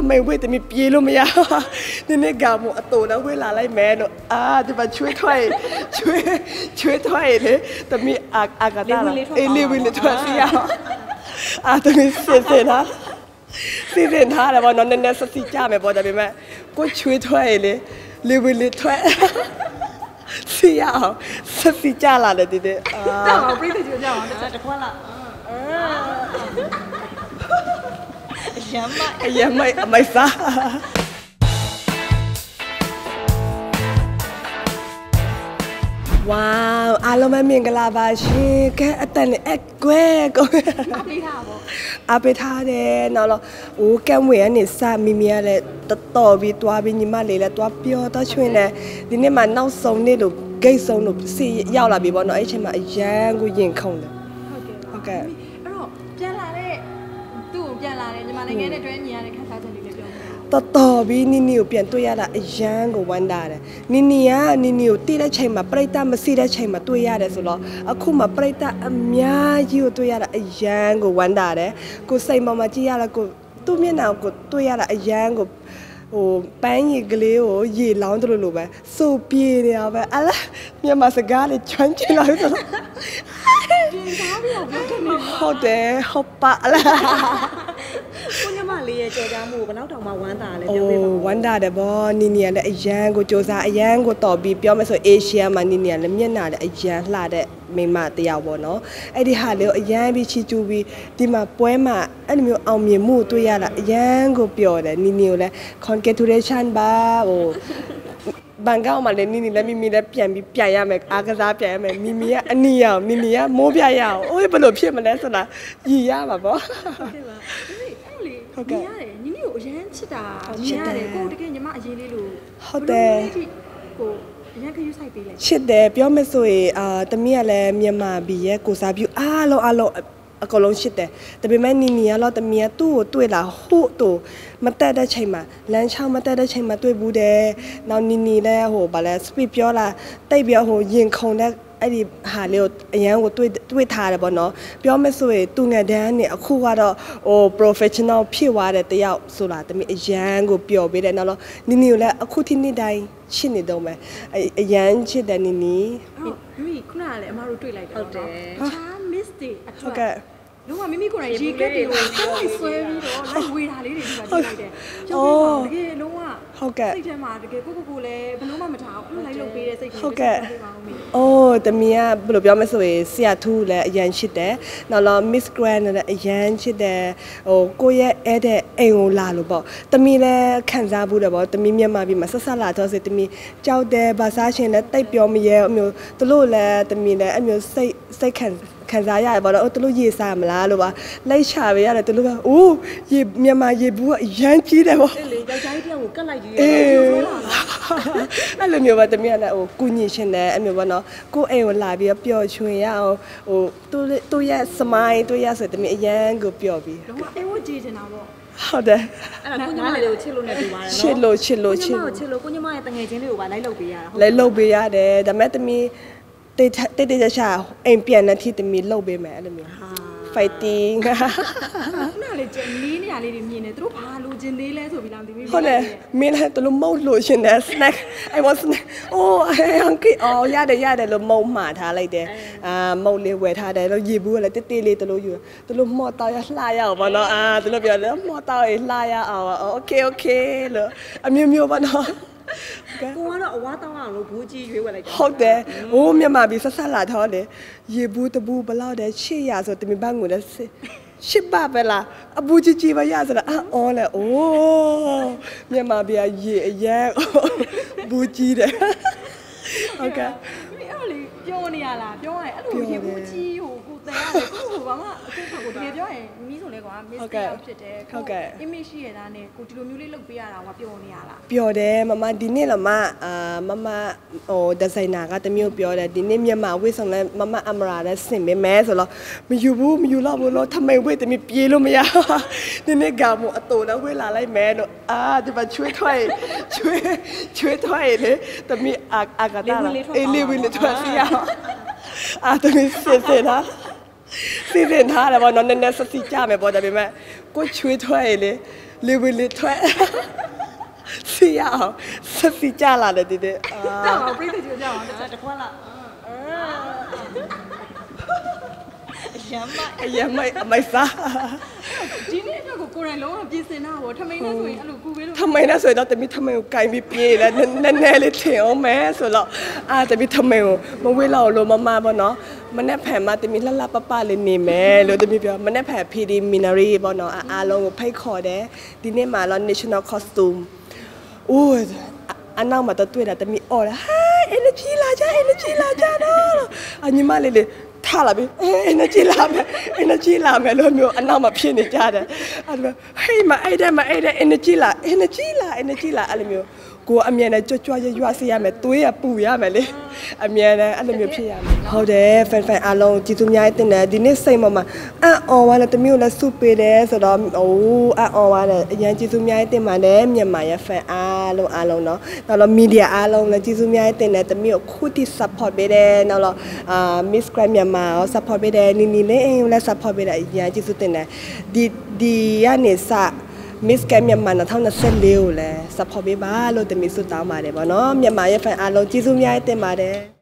ทำไมเว้ยแต่มีปีรู้ไหมยะนี่เนี่ยกาหมอตูนะเวลาไรแม่เนาะจะมาช่วยถ้อยช่วยถ้อยเลยแต่มีอากาศอะไรเอลิวินเลยทั่วเสียตรงนี้เสียนะสิเสียนะแต่ว่านอนแน่นๆสักสี่จ้าแม่พอจะเป็นแม่ก็ช่วยถ้อยเลยลิวินเลยทั่วเสียสักสี่จ้าละเลยทีเดียวจ้าเอาไปเลยจ้าเอาจะพูดละยังไม่ซะว้าวอารมณ์เมียงกะลาบาชีแกแต่เนี่ยแอกแกก็อาไปท่าเดนเอาละโอ้แกเหวี่ยงเนี่ยซามีเมียเลยต่อวีตัววินิมาเลยแล้วตัวเปียวตัวช่วยเนี่ยดิเนี่ยมันน่าสงเนี่ยหลุดเกยสงหลุดสี่ยาวละบีบอลน้อยใช่ไหมยังกูยิงคงเลยโอเคต่อวินินิวเปลี่ยนตัวยาละยังกวันดาเลยนินิวตีได้ใช่มาปริตามาซีได้ใช่มาตัวยาเลยสุดหรออะคุณมาปริตาอเมียยิวตัวยาละยังกวันดาเลยกูใส่มามาจียาละกูตู้เมียนาวกูตัวยาละยังกูโอ้แป้งยี่เกลียวยี่ล้างตัวลูกไปสูบปีเนี่ยเอาไปอะไรเมียมาสก้าเลยชวนจีเราสุดเขาเดะเขาปะละคุณจะมาเรียเจอจามูปนักดอกมาวันตาเลยโอ้วันดาเดบอนี่เนี่ยเลยยังกูโจซายังกูต่อบีเปียวมาส่วนเอเชียมานี่เนี่ยเลยเมียนนาเลยยังลาเดไม่มาเตียวบอเนาะไอ้ที่หาเลี้ยวยังบีชิจูบีที่มาป่วยมาอันนี้เอาเมียมูตัวยาละยังกูเปียวเลยนี่เนี่ยเลยคอนเกตูเรชันบ้าโอบางก้าวมาเลยนี่แล้วมีแล้วเปลี่ยนยาแม็กอากาซาเปลี่ยนแม็กมีอันนี้อ่ะมีอ่ะโมเปียยาวโอ้ยบลูเพี้ยมันแล้วสินะยี่ยาแบบว่านี่อะไรนี่อยู่เย็นชิดานี่อะไรกูที่แกยังมาเย็นเลยลูกฮอตเดย์กูยังเคยอยู่ใส่ปีเลยชิดเดย์เปียไม่สวยแต่มีอะไรมีมาบีเย่กูซาบิวเราก็ลงชิดเดย์แต่เป็นแม่นี่เนี่ยเราแต่มีตู้หล่าหู้ตู้มันแต่ได้ใช่ไหมแล้วเช่ามันแต่ได้ใช่ไหมตัวบูเดย์เรานี่นี่แล้วโหบาแล้วสปีเปียล่ะแต่เปียโหยิงคงได้ไอ้ดิหาเร็วอย่างกูด้วยทาเลยบอเนาะเปียวไม่สวยตัวงานแดนเนี่ยคู่ว่าเราโอ้ professional พี่ว่าแต่ยาวสุราแต่มีอย่างกูเปียวไปได้นะเรานี่นี่แล้วคู่ที่นี่ได้ชินนี่ดูไหมไอ้ยันชิดแต่นี่นี่มีคุณอะไรมารู้ตัวอะไรกันเนาะช้ามิสติโอเคดูว่าไม่มีคนไหนจีเกติเลยก็ไม่สวยดีหรอกแล้ววีทาลิเดนมาดีเลยโอ้รู้ว่าเขาแก่สิทธิ์มาเด็กกูเลยบรรลุมาเมื่อเช้าอะไรลงปีเลยสิเขาแก่โอ้แต่เมียบลูบยอมไม่สวยเสียทูและยันชิดเดะนอลมิสแกรนและยันชิดเดะโอ้กูแย่เอเดะเองลาลูบอกแต่มีแลแข่งซาบูเดะบอกแต่มีเมียมาบีมาสัสลาทอสิแต่มีเจ้าเดะบาซาเชนและไตเปียวมีเยอะมีตัวลูและแต่มีและมีใส่แข่งซาใหญ่บอกแล้วตัวลูยีสามล้าลูว่าไล่ชาไปย่าเลยตัวลูว่าโอ้ยีเมียมายีบัวยันชิดเดะบอกเออนั่นเลยมีว่าแต่เมียนะโอ้กูยีเชนเดะมีว่าเนาะกูเอวลาบีเปียวช่วยเอาโอ้ตัวแย่สมัยตัวแย่เสร็จแต่มียังกูเปียวบีแล้วว่าเอวจีจะน่าบ่好的กูยังไม่เลี้ยวเชลโลกูยังไม่ตั้งใจเลี้ยวว่าไล่โลบียาเดะแต่แม้แต่มีเตจะชาเอ็มเปียนนาทีแต่มีโลบีแม่เลยมีไฟติงน่าเลยเจนนี่เนี่ยอะไรดิมีเนี่ยตัวพาลูเจนนี่เลยสุดพิลามที่มีคนเลยมีนะตัวลูกมูลูเจนนี่สแน็คไอวอนสแน็คโอ้ฮังกี้อ๋อย่าเดย่าเดลูกมูหมาท่าอะไรเดมูเลี้ยวท่าเดเรายีบัวอะไรตีเลยตัวลูกอยู่ตัวลูกมอเตอร์ลายเอาบ้านเนาะตัวลูกอย่างเนี้ยมอเตอร์ลายเอาโอเคเลยมิวบ้านเนาะกูว่าเราว่าต้องเอาบูจีอยู่อะไรกันเขาเดะโอ้เมียมาบีสัสลาทอเดะยีบูตะบูบลาวเดะเชี่ยยาสดแต่มีบ้างงูนะสิชิบ้าไปละบูจีว่ายาสดอ๋อแหละโอ้เมียมาบีเย่แยกบูจีเดะโอเคไม่เอาเลยโยนี่อะไรโยอะไรอะไรเฮียบูจีหูกูเตะอะไรกูหูบ้างอ่ะกูขับกูเทียบโยอะไรมีส่วนอะไรกว่ามีส่วนอะไรผิดเดะเขาแก่ยังไม่เชี่ยนะเนี่ยกูจะรู้มิวเรื่องปีอะไรว่าโยนี่อะไรเปียเดะมามาดินเนี่ยละมามาโอ้เดซายนาก็แต่มีเปียเดะดินเนี่ยมีมาเว้ยส่งเลยมาอัมราได้สิ่งแม่ส่วนเรามีอยู่บูมีอยู่รอบบูเราทำไมเว้ยแต่มีปีรู้ไหมยะดินเนี่ยกาหมอตูนะเวลาไรแม่เนาะจะมาช่วยถ้อยเลยแต่มีอากาศอะไรเอลิวินเลยทั่วเสียตรงนี้เสียนะ สิเซนท่าแล้ววันนั้นแน่ๆสักสี่จ้าแม่บอจะเป็นแม่ก็ช่วยถ้วยเลยรีวิวเลยถ้วยเสียเอาสักสี่จ้าละเลยทีเดียวจ้าเอาไปเลยจ้าเอาจะพ่อละยังไม่ไม่ซะจีนี่ก็กูในโลกจีเซน่าโหทำไมน่าสวยอะไรกูไม่รู้ทำไมน่าสวยเราแต่มีทำไมไกลมีเปย์แล้วแน่เลยเถียวแม่ส่วนเราอาจจะมีทำไมมาเวลาเรามาบ่เนาะมันแน่แผ่มาแต่มีละลาป้าเลยนี่แม่เราจะมีเปย์มันแน่แผ่พีดีมินารีบ่เนาะเราไพ่คอเด้ดิเน่มาเรา national costume อู้อันนั่งมาตัวตัวแต่มีออละฮ่าเอเนจีลาจ้าเนาะอันนี้มาเลยท่าละเบเอเนจีลาแม่เริ่มมีอันนั้นมาเพี้ยนในใจเลยอันแบบเฮ้ยมาไอเดเอเนจีลาอะไรมีกูอเมียนะจ้วๆยัวๆเสียแม่ตุ้ยปู่ยาแม่เลยอเมียนะอะไรมีเพี้ยนเฮาเด้แฟนอารมณ์จิตุญญาตินะดินี่ใส่มาอ่ะออว่าละตะมีละสุเปเด้สดอโอ้อ่ะออว่าละยังจิตุญญาติมาเด้မြန်မာရဲ့แฟนอารมณ์เนาะแล้วเรามีเดียอารมณ์ละจิตุญญาตินะตะมีคู่ที่ซัพพอร์ตไปเด้แล้วเรามิสแกรนด์မြန်မာเอาซัพพอร์ตไปเด้นี่ๆเลยเองละซัพพอร์ตไปเด้ยังจิตุตินะดีอ่ะเนี่ยซะมิสแกนเมียนมาเนาะเท่านั้นเส้นเร็วแหละซัพพอร์ตเบบ้าเราแต่มีสุดตามมาได้บ่เนาะเมียนมาแฟนอาเราจีซุ่มย้ายเต็มมาได้